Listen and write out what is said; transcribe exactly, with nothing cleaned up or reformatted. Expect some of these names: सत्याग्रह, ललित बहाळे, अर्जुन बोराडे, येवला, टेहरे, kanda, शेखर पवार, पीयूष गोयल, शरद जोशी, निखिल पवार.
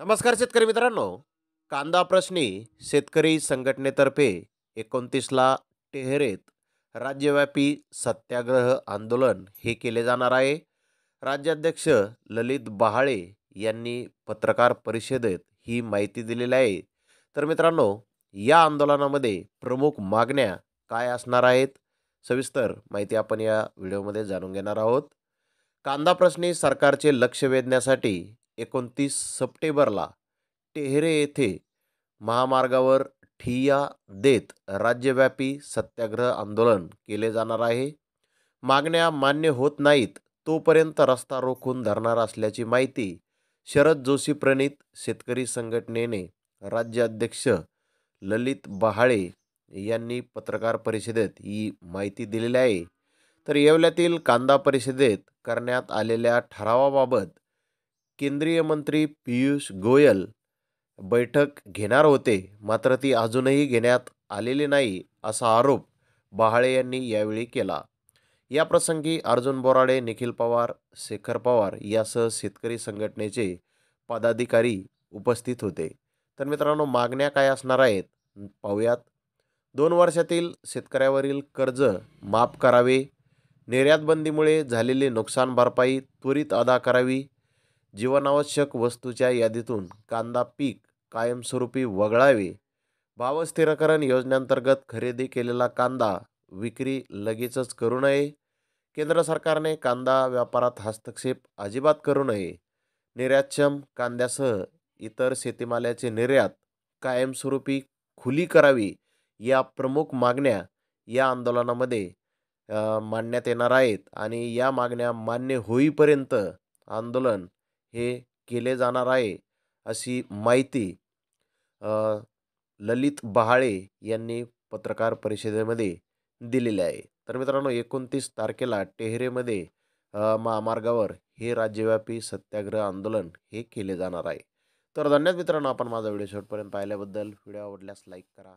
नमस्कार शेतकरी मित्रांनो, कांदा प्रश्नी शेतकरी संघटनेतर्फे एकोणतीसला टेहरेत राज्यव्यापी सत्याग्रह आंदोलन हे केले जाणार आहे। राज्याध्यक्ष ललित बहाळे यांनी पत्रकार परिषदेत ही माहिती दिलेली आहे। तर मित्रांनो, या आंदोलनामध्ये प्रमुख मागण्या काय असणार आहेत सविस्तर माहिती आपण या व्हिडिओमध्ये जाणून घेणार आहोत। कांदा प्रश्नी सरकारचे लक्ष वेधण्यासाठी एकोणतीस सप्टेंबरला टेहरे येथे महामार्गावर ठिय्या देत राज्यव्यापी सत्याग्रह आंदोलन केले जाणार आहे। मागण्या मान्य होत नाहीत तोपर्यंत रस्ता रोखून धरणार असल्याची माहिती शरद जोशी प्रणीत शेतकरी संघटनेने राज्याध्यक्ष ललित बहाळे यांनी पत्रकार परिषदेत ही माहिती दिलेली आहे। तर येवल्यातील कांदा परिषदेत करण्यात आलेल्या ठरावाबाबत केंद्रीय मंत्री पीयूष गोयल बैठक घेणार होते, मात्र ती अजूनही घेण्यात आलेली नाही असा आरोप बहाळे यांनी यावेळी केला। या प्रसंगी अर्जुन बोराडे, निखिल पवार, शेखर पवार यासह शेतकरी संघटनेचे पदाधिकारी उपस्थित होते। तर मित्रांनो, मागण्या काय असणार आहेत पाहूयात। दोन वर्षातील शेतकऱ्यावरील कर्ज माफ करावे, निर्यातबंदीमुळे झालेली नुकसान भरपाई त्वरित अदा करावी, जीवनावश्यक वस्तूच्या यादीतून कांदा पीक कायमस्वरूपी वगळावे, भाव स्थिरीकरण योजनेअंतर्गत खरेदी केलेला कांदा विक्री लगेचच करू नये, केंद्र सरकारने कांदा व्यापारात हस्तक्षेप अजिबात करू नये, निर्यातक्षम कांद्यासह इतर शेतीमालाचे निर्यात कायमस्वरूपी खुली करावी, या प्रमुख मागण्या या आंदोलनामध्ये मांडण्यात येणार आहेत। आणि या मागण्या मान्य होईपर्यंत आंदोलन हे केले जाणार आहे अशी माहिती ललित बहाळे यांनी पत्रकार परिषदेमध्ये दिलेली आहे। तर मित्रांनो, एकोणतीस तारखेला टेहरेमध्ये महामार्गावर हे राज्यव्यापी सत्याग्रह आंदोलन हे केले जाणार आहे। तर धन्यवाद मित्रांनो, आपण माझा व्हिडिओ शेवटपर्यंत पाहिल्याबद्दल। व्हिडिओ आवडल्यास लाईक करा,